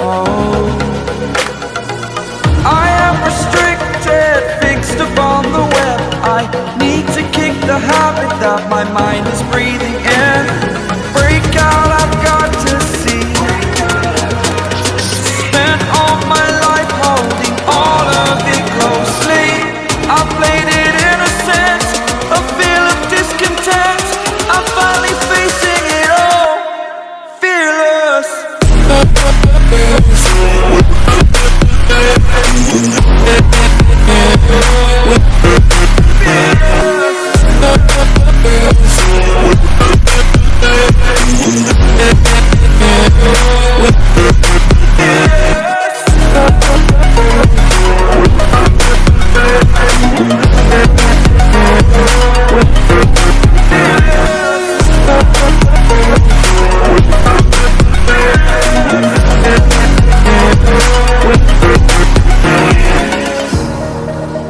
Oh, I am restricted, fixed upon the web. I need to kick the habit that my mind is breathing in. Break out, I've got to see. Spent all my life holding all of it closely. I played it innocent, a feel of discontent. I'm finally facing it all, fearless.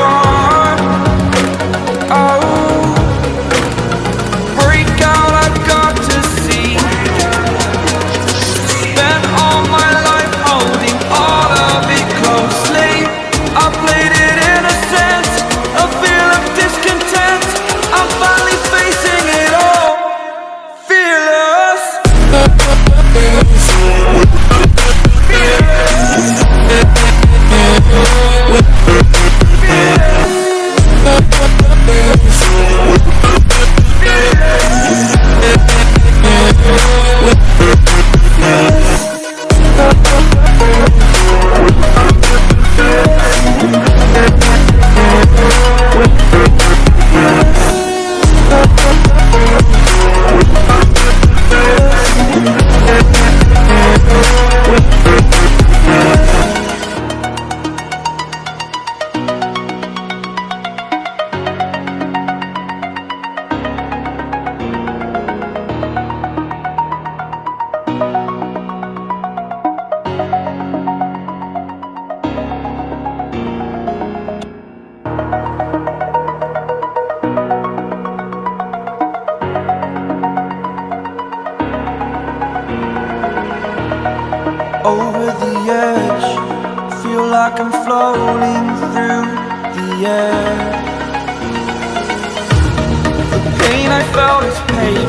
are. Oh, over the edge, feel like I'm floating through the air. The pain I felt is pain.